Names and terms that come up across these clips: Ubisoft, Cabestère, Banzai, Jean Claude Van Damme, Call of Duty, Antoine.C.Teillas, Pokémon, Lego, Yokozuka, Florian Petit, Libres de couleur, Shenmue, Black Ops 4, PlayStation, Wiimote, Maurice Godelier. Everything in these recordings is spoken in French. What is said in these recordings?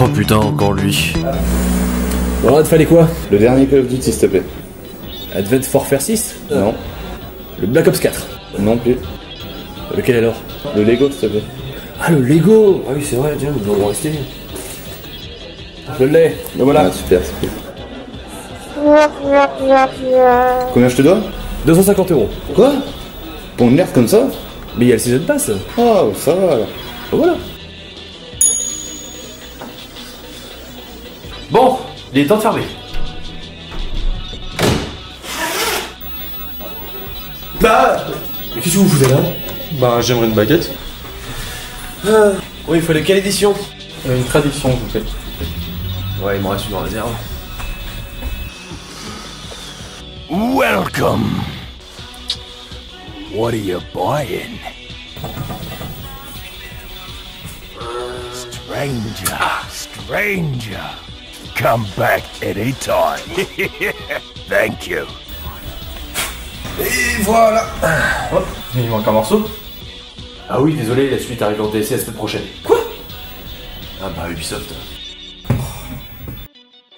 Oh putain, encore lui. Bon alors, il te fallait quoi? Le dernier Call of Duty, s'il te plaît. Advanced Warfare 6? Non. Le Black Ops 4? Non plus. Lequel alors? Le Lego, s'il te plaît. Ah, le Lego! Ah oui, c'est vrai, tiens, on va rester. Je l'ai, le voilà. Ah, super, super. Combien je te dois? 250 €. Quoi? Pour une merde comme ça? Mais il y a le Season Pass. Oh, ça va alors. Ben, voilà. Bon, il est temps de fermer. Bah, mais qu'est-ce que vous foutez là? Bah, j'aimerais une baguette. Oui, il fallait quelle édition? Une traduction, vous faites. Ouais, il m'en reste une en réserve. Welcome. What are you buying? Stranger, stranger. Come back anytime. Thank you. Et voilà. Oh, il manque un morceau. Ah oui, désolé, la suite arrive en DLC la semaine prochaine. Quoi? Ah bah Ubisoft.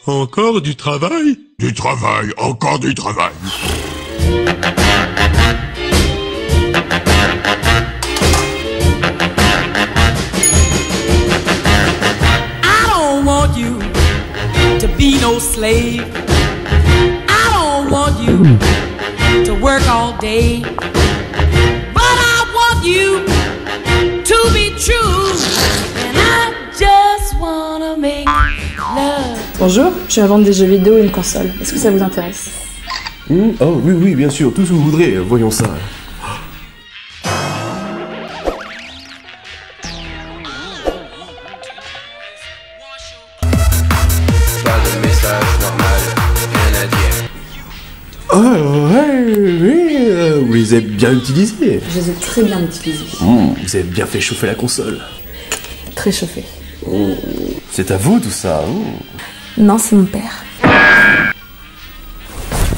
Encore du travail? Du travail, encore du travail. I don't want you to be no slave. I don't want you to work all day. But I want you to be true. And I just wanna make love. Bonjour, je suis à vendre des jeux vidéo et une console. Est-ce que ça vous intéresse? Oh oui, oui, bien sûr, tout ce que vous voudrez, voyons ça. Oh, ouais, oui, vous les avez bien utilisés. Je les ai très bien utilisés. Vous avez bien fait chauffer la console. Très chauffé. Oh, c'est à vous tout ça. Oh. Non, c'est mon père.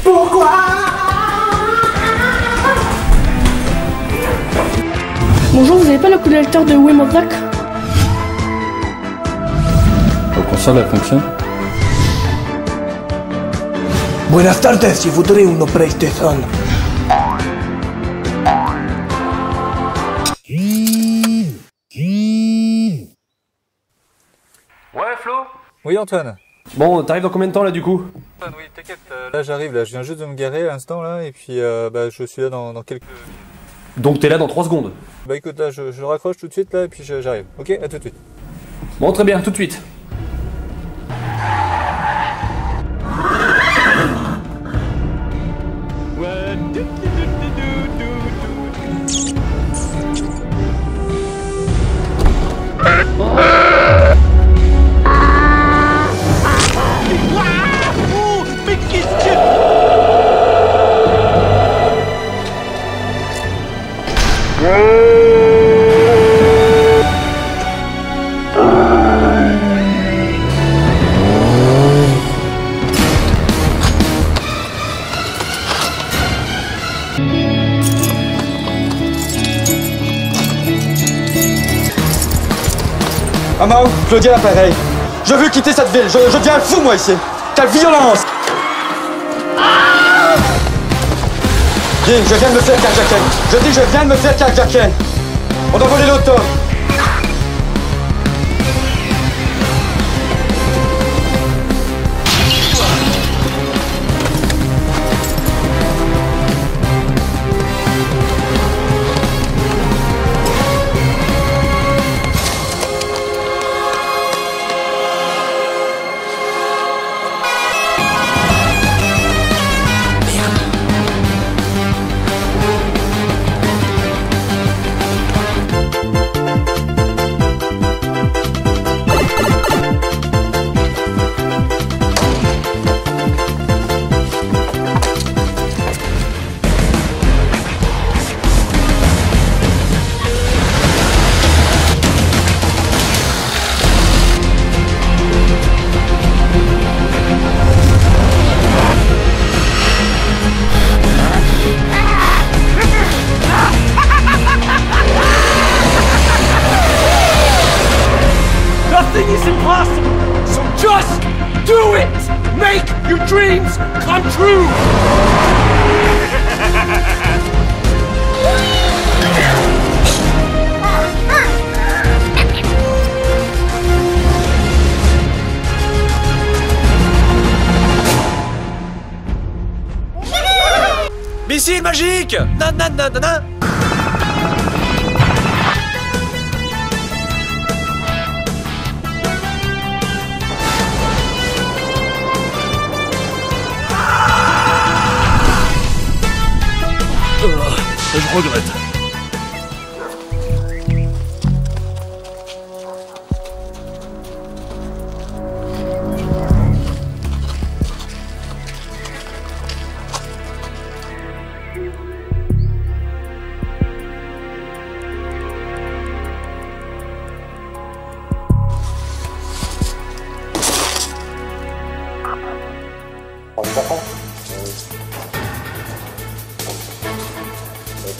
Pourquoi? Bonjour, vous n'avez pas le coup d'alter de Wiimote Black? La console, elle fonctionne? Buenas tardes, si vous voudrez une PlayStation. Ouais, Flo? Oui, Antoine. Bon, t'arrives dans combien de temps là du coup? Antoine, oui, t'inquiète. Là, j'arrive, là, je viens juste de me garer à l'instant là, et puis bah, je suis là dans quelques. Donc t'es là dans 3 secondes? Bah écoute, là, je le raccroche tout de suite là, et puis j'arrive. Ok, à tout de suite. Bon, très bien, tout de suite. Amao, Claudia l'appareil. Je veux quitter cette ville, je deviens fou moi ici. T'as violence. Bien, je viens de me faire carjacker. Je dis je viens de me faire carjacker. On doit voler l'auto. true. Missile magique. Nan nan nan nan nan. Je regrette.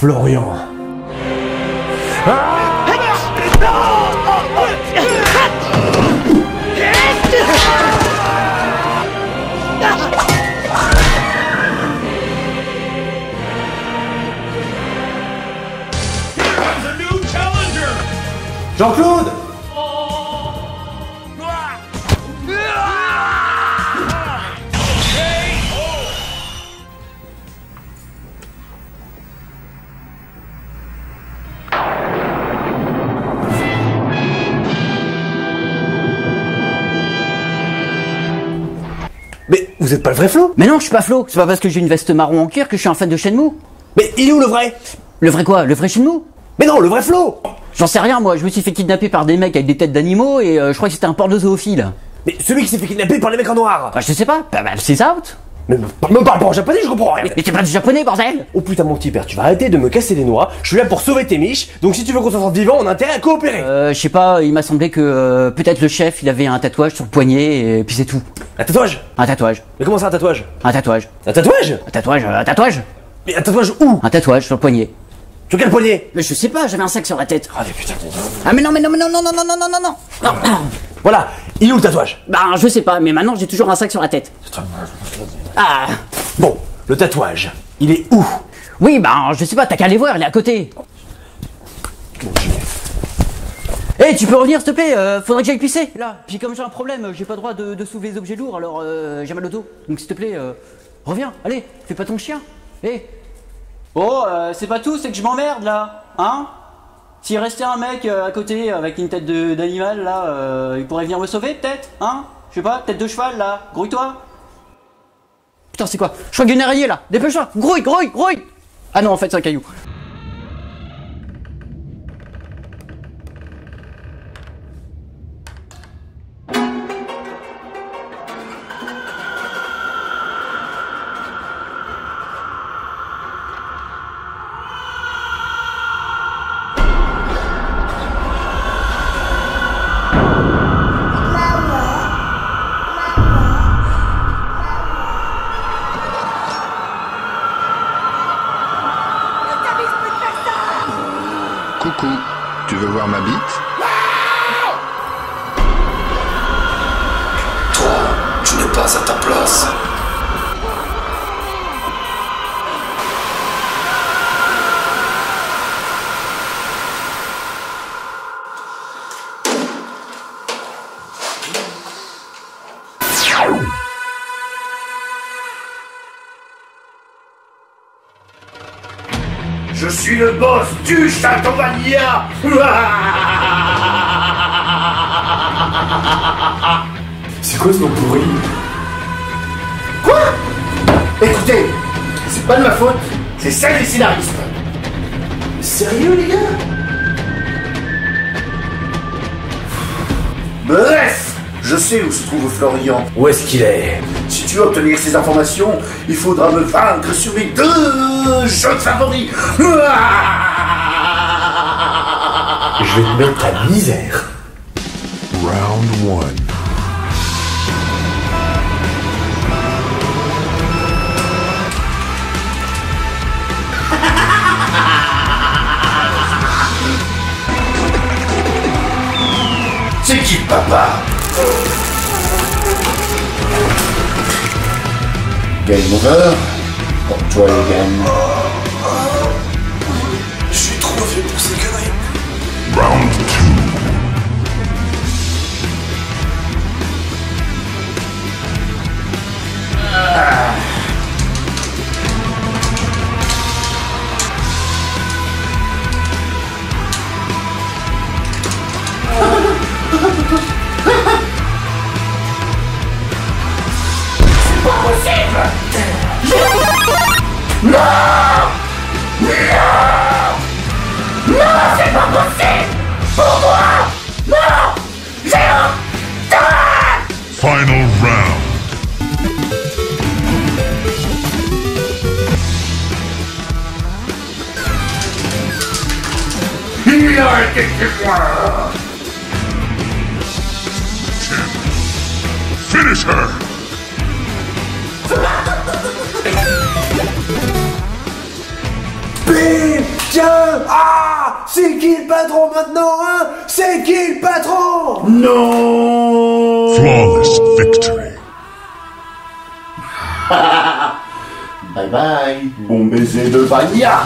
Florian. Jean Claude. Vous êtes pas le vrai Flo? Mais non, je suis pas Flo. C'est pas parce que j'ai une veste marron en cuir que je suis un fan de Shenmue. Mais il est où le vrai? Le vrai quoi? Le vrai Shenmue? Mais non, le vrai Flo. J'en sais rien moi, je me suis fait kidnapper par des mecs avec des têtes d'animaux et je crois que c'était un porno zoophile. Mais celui qui s'est fait kidnapper par les mecs en noir? Bah je sais pas, bah c'est out. Mais me parle pas en japonais, je comprends rien. Mais t'es pas du japonais, bordel. Oh putain mon petit père, tu vas arrêter de me casser les noix, je suis là pour sauver tes miches, donc si tu veux qu'on s'en sorte vivant, on a intérêt à coopérer. Je sais pas, il m'a semblé que peut-être le chef, il avait un tatouage sur le poignet et puis c'est tout. Un tatouage? Un tatouage. Mais comment ça un tatouage? Un tatouage. Un tatouage? Un tatouage, un tatouage. Mais un tatouage où? Un tatouage sur le poignet. Sur quel poignet? Mais je sais pas, j'avais un sac sur la tête. Ah mais putain. Ah mais non, mais non, mais non, non, non, non, non, non, non. Voilà, il est où le tatouage? Bah je sais pas, mais maintenant j'ai toujours un sac sur la tête. Ah. Bon, le tatouage, il est où? Oui, bah je sais pas, t'as qu'à aller voir, il est à côté. Eh, hey, tu peux revenir s'il te plaît, faudrait que j'aille pisser, là. Puis comme j'ai un problème, j'ai pas le droit de soulever les objets lourds, alors j'ai mal au dos. Donc s'il te plaît, reviens, allez, fais pas ton chien. Eh. Hey. Oh, c'est pas tout, c'est que je m'emmerde là, hein? S'il restait un mec à côté avec une tête d'animal là, il pourrait venir me sauver peut-être, hein? Je sais pas, tête de cheval là, grouille-toi. Putain c'est quoi? Je crois qu'il y a une araignée là, dépêche-toi, grouille, grouille, grouille. Ah non en fait c'est un caillou. T'as Coucou, tu veux voir ma bite? Toi, tu n'es pas à ta place. Je suis le boss du Chateauvania. C'est quoi ce nom pourri? Quoi? Écoutez, c'est pas de ma faute, c'est celle des scénaristes. Sérieux les gars? Bref, je sais où se trouve Florian. Où est-ce qu'il est? Si tu veux obtenir ces informations, il faudra me vaincre sur mes deux jeux favoris. Je vais te mettre à misère. Round 1. C'est qui papa? Game over pour toi les games. Je suis trop vieux pour ces conneries. Round 2. Non, non, non, c'est pas possible. Pour moi, non, j'ai honte de toi. Final round. Il a été chez moi. Finish her. Tiens! Ah! C'est qui le patron maintenant, hein? C'est qui le patron? Non! Flawless victory. Bye bye. Bon baiser de Vania.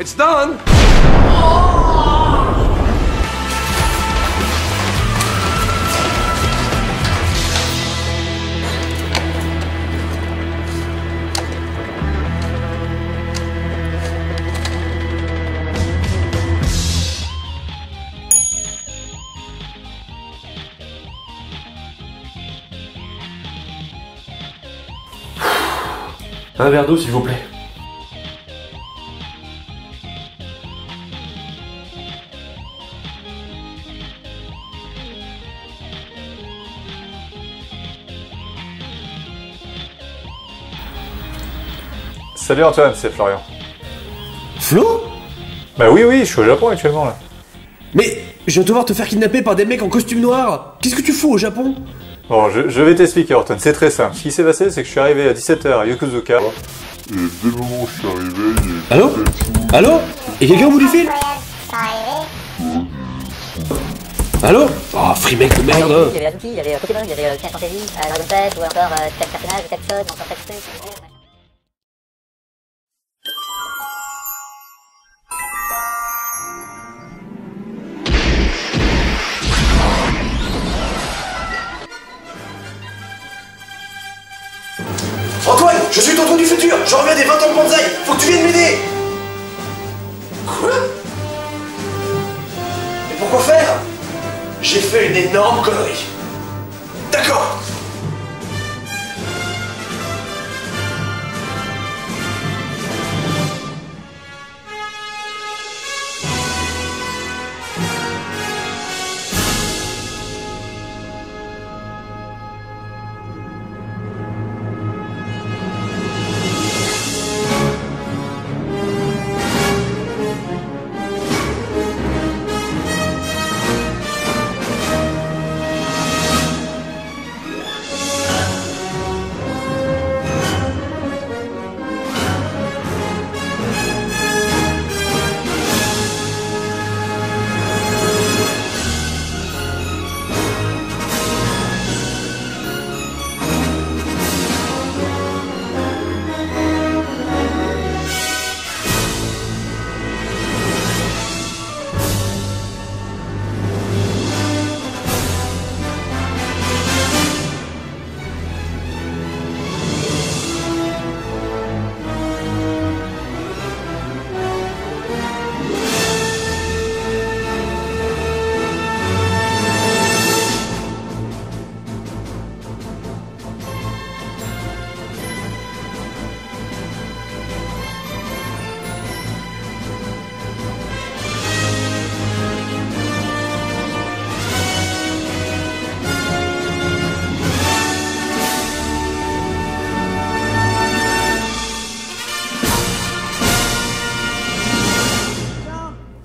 It's done. Un verre d'eau, s'il vous plaît. Salut Antoine, c'est Florian. Flo? Bah oui, je suis au Japon actuellement là. Mais je vais devoir te faire kidnapper par des mecs en costume noir. Qu'est-ce que tu fous au Japon? Bon, je vais t'expliquer Antoine, c'est très simple. Ce qui s'est passé, c'est que je suis arrivé à 17 h à Yokozuka. Et dès le moment où je suis arrivé... Allô? Allô? Et quelqu'un au bout du fil? Allô? Oh, free mec de merde! Il y avait Azuki, il y avait Pokémon, il y avait Cat Fantasy, Dragon Quest, ou encore tel personnage, tel chose, encore tel truc... Antoine, je suis tonton du futur, je reviens des 20 ans de Banzai, faut que tu viennes m'aider. Quoi? Mais pourquoi faire? J'ai fait une énorme connerie. D'accord.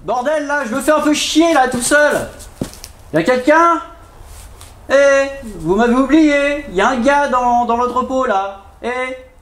Bordel là, je me fais un peu chier là tout seul. Y'a quelqu'un? Eh, vous m'avez oublié. Y'a un gars dans l'entrepôt là. Eh.